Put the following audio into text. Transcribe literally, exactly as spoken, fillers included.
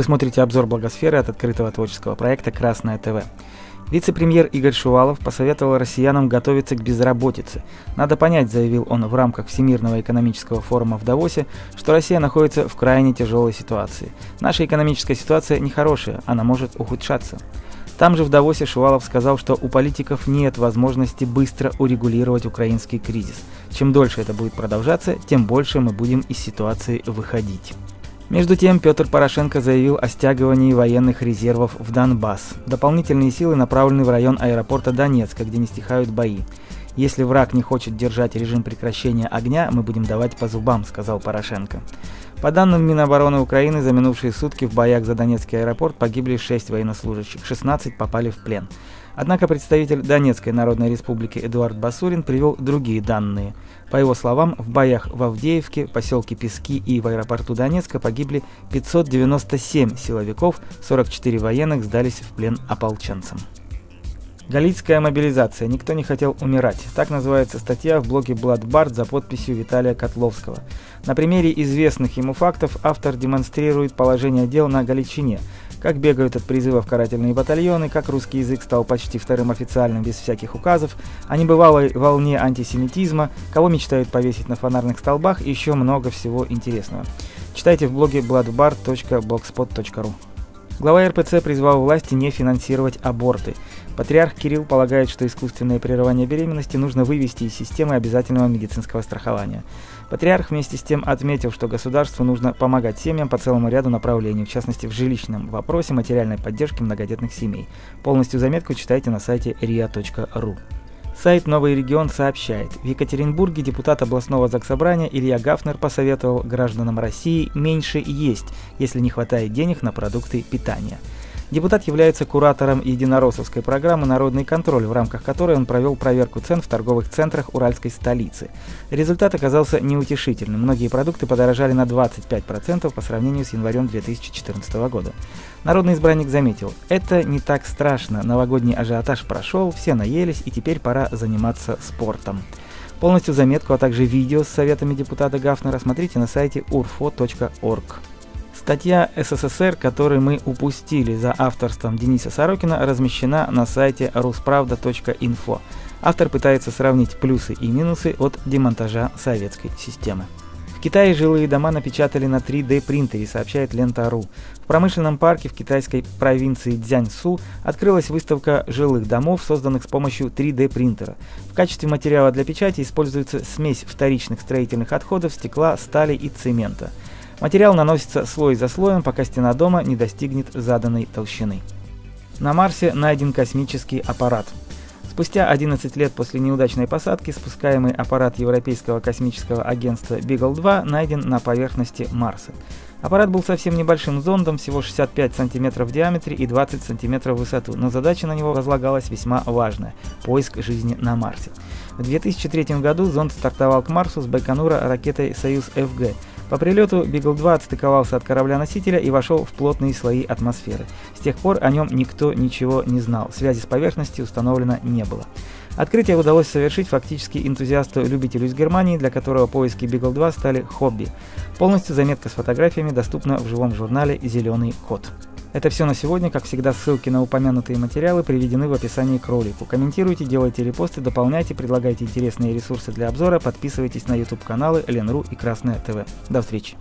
Вы смотрите обзор «Благосферы» от открытого творческого проекта «Красное ТВ». Вице-премьер Игорь Шувалов посоветовал россиянам готовиться к безработице. Надо понять, заявил он в рамках Всемирного экономического форума в Давосе, что Россия находится в крайне тяжелой ситуации. Наша экономическая ситуация нехорошая, она может ухудшаться. Там же в Давосе Шувалов сказал, что у политиков нет возможности быстро урегулировать украинский кризис. Чем дольше это будет продолжаться, тем больше мы будем из ситуации выходить. Между тем, Петр Порошенко заявил о стягивании военных резервов в Донбасс. Дополнительные силы направлены в район аэропорта Донецка, где не стихают бои. «Если враг не хочет держать режим прекращения огня, мы будем давать по зубам», — сказал Порошенко. По данным Минобороны Украины, за минувшие сутки в боях за Донецкий аэропорт погибли шесть военнослужащих, шестнадцать попали в плен. Однако представитель Донецкой Народной Республики Эдуард Басурин привел другие данные. По его словам, в боях в Авдеевке, поселке Пески и в аэропорту Донецка погибли пятьсот девяносто семь силовиков, сорок четыре военных сдались в плен ополченцам. Галицкая мобилизация. Никто не хотел умирать. Так называется статья в блоге Бладбард за подписью Виталия Котловского. На примере известных ему фактов автор демонстрирует положение дел на Галичине. Как бегают от призывов карательные батальоны, как русский язык стал почти вторым официальным без всяких указов, о небывалой волне антисемитизма, кого мечтают повесить на фонарных столбах и еще много всего интересного. Читайте в блоге бладбард точка блогспот точка ру. Глава эр пэ цэ призвал власти не финансировать аборты. Патриарх Кирилл полагает, что искусственное прерывание беременности нужно вывести из системы обязательного медицинского страхования. Патриарх вместе с тем отметил, что государству нужно помогать семьям по целому ряду направлений, в частности в жилищном вопросе материальной поддержки многодетных семей. Полностью заметку читайте на сайте риа точка ру. Сайт «Новый регион» сообщает, в Екатеринбурге депутат областного заксобрания Илья Гафнер посоветовал гражданам России меньше есть, если не хватает денег на продукты питания. Депутат является куратором единороссовской программы «Народный контроль», в рамках которой он провел проверку цен в торговых центрах уральской столицы. Результат оказался неутешительным. Многие продукты подорожали на двадцать пять процентов по сравнению с январем две тысячи четырнадцатого года. Народный избранник заметил: «Это не так страшно, новогодний ажиотаж прошел, все наелись и теперь пора заниматься спортом». Полностью заметку, а также видео с советами депутата Гафнера смотрите на сайте урфо точка орг. Статья «эс эс эс эр, которую мы упустили» за авторством Дениса Сорокина размещена на сайте русправда точка инфо. Автор пытается сравнить плюсы и минусы от демонтажа советской системы. В Китае жилые дома напечатали на три дэ принтере, сообщает лента точка ру. В промышленном парке в китайской провинции Цзяньсу открылась выставка жилых домов, созданных с помощью три дэ принтера. В качестве материала для печати используется смесь вторичных строительных отходов, стекла, стали и цемента. Материал наносится слой за слоем, пока стена дома не достигнет заданной толщины. На Марсе найден космический аппарат. Спустя одиннадцать лет после неудачной посадки спускаемый аппарат Европейского космического агентства Beagle два найден на поверхности Марса. Аппарат был совсем небольшим зондом, всего шестьдесят пять сантиметров в диаметре и двадцать сантиметров в высоту, но задача на него возлагалась весьма важная – поиск жизни на Марсе. В две тысячи третьем году зонд стартовал к Марсу с Байконура ракетой «Союз-ФГ». По прилету Beagle два отстыковался от корабля-носителя и вошел в плотные слои атмосферы. С тех пор о нем никто ничего не знал, связи с поверхностью установлено не было. Открытие удалось совершить фактически энтузиасту-любителю из Германии, для которого поиски Beagle два стали хобби. Полностью заметка с фотографиями доступна в живом журнале «Зеленый кот». Это все на сегодня. Как всегда, ссылки на упомянутые материалы приведены в описании к ролику. Комментируйте, делайте репосты, дополняйте, предлагайте интересные ресурсы для обзора, подписывайтесь на YouTube-каналы Ленру и Красное ТВ. До встречи!